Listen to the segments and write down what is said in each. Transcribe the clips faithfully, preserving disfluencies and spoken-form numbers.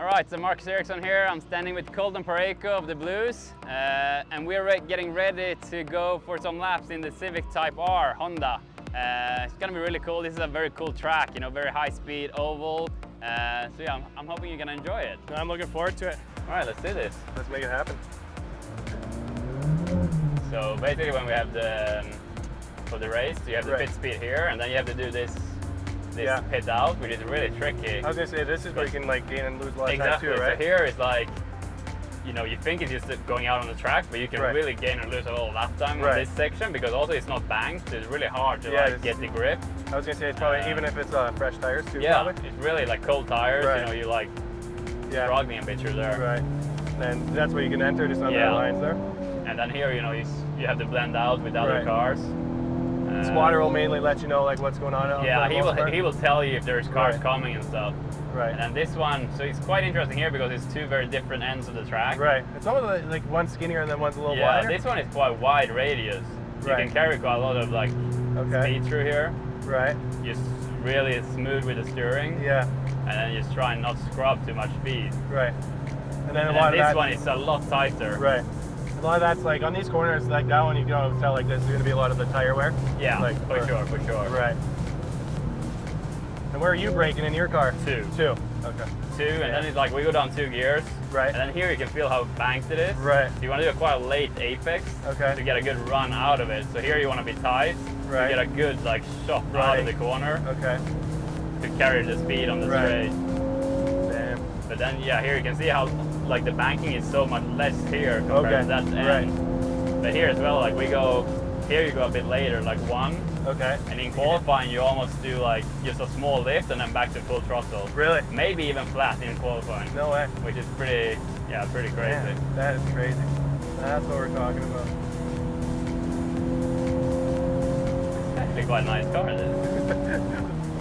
All right, so Marcus Ericsson here. I'm standing with Colton Parayko of the Blues, uh, and we're re getting ready to go for some laps in the Civic Type R Honda. Uh, it's gonna be really cool. This is a very cool track, you know, very high speed oval. Uh, so yeah, I'm, I'm hoping you're gonna enjoy it. I'm looking forward to it. All right, let's do this. Let's make it happen. So basically, when we have the um, for the race, you have the right. pit speed here, and then you have to do this. This yeah. pit out, which is really tricky. I was gonna say, this is where you can like gain and lose a lot exactly. of time too, right? So here is like, you know, you think it's just going out on the track, but you can right. really gain and lose a little lap time right. in this section, because also it's not banked, so it's really hard to yeah, like get the grip. I was gonna say, it's probably, um, even if it's uh, fresh tires too, yeah, probably. It's really like cold tires, right. you know, you're like yeah. struggling a bit through there. Right, and that's where you can enter, just on yeah. the lines there. And then here, you know, you, you have to blend out with other right. cars. Spotter will mainly let you know like what's going on. Yeah, he will. He will tell you if there's cars right. coming and stuff. Right. And then this one, so it's quite interesting here because it's two very different ends of the track. Right. It's almost like one skinnier and then one's a little yeah, wider. Yeah, this one is quite wide radius. Right. You can carry quite a lot of like okay. speed through here. Right. Just really smooth with the steering. Yeah. And then just try and not scrub too much speed. Right. And then a and lot then of this one is a lot tighter. Right. A lot of that's like on these corners, like that one, you can always tell like there's going to be a lot of the tire wear. Yeah, like, for or, sure, for sure. Right. And where are you braking in your car? Two. Two. Okay. Two, and yeah. then it's like we go down two gears. Right. And then here you can feel how banked it is. Right. You want to do a quite late apex. Okay. To get a good run out of it. So here you want to be tight. Right. To get a good like shot right. out of the corner. Okay. To carry the speed on the right. straight. Damn. But then yeah, here you can see how. Like the banking is so much less here compared okay. to that end. Right. But here as well, like we go, here you go a bit later, like one. Okay. And in qualifying, you almost do like just a small lift and then back to full throttle. Really? Maybe even flat in qualifying. No way. Which is pretty, yeah, pretty crazy. Man, that is crazy. That's what we're talking about. It's actually quite a nice car,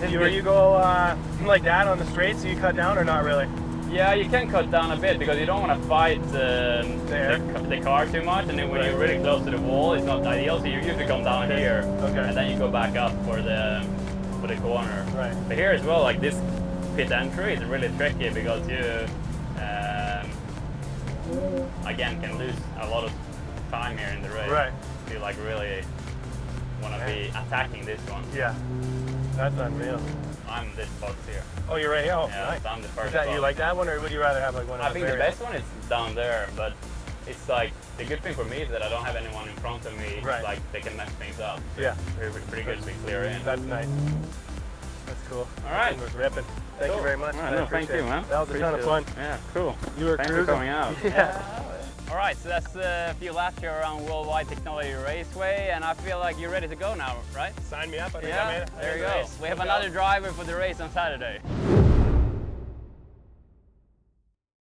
this. you, you go uh, like that on the straight, so you cut down or not really? Yeah, you can cut down a bit because you don't want to fight uh, the, the car too much, and then when right. you're really close to the wall, it's not ideal. So you usually come down okay. here, okay. and then you go back up for the for the corner. Right. But here as well, like this pit entry is really tricky because you um, again can lose a lot of time here in the race. Right. If you like really want to be attacking this one. Yeah, that's unreal. I'm this box here. Oh, you're right here? Oh, yeah, nice. I'm the first is that, box. You like that one, or would you rather have like one? I think the best one is down there, but it's like, the good thing for me is that I don't have anyone in front of me, right. like they can mess things up. So yeah. Pretty, pretty good to be clear in. That's nice. That's cool. All right. We're ripping. Thank cool. you very much. Right, no, thank you, man. That was appreciate a ton of fun. It. Yeah, cool. You were Thanks cruising. For coming out. Yeah. yeah. All right, so that's a few laps here around World Wide Technology Raceway, and I feel like you're ready to go now, right? Sign me up. I think yeah, I made it. There you go. Race. We have another driver for the race on Saturday.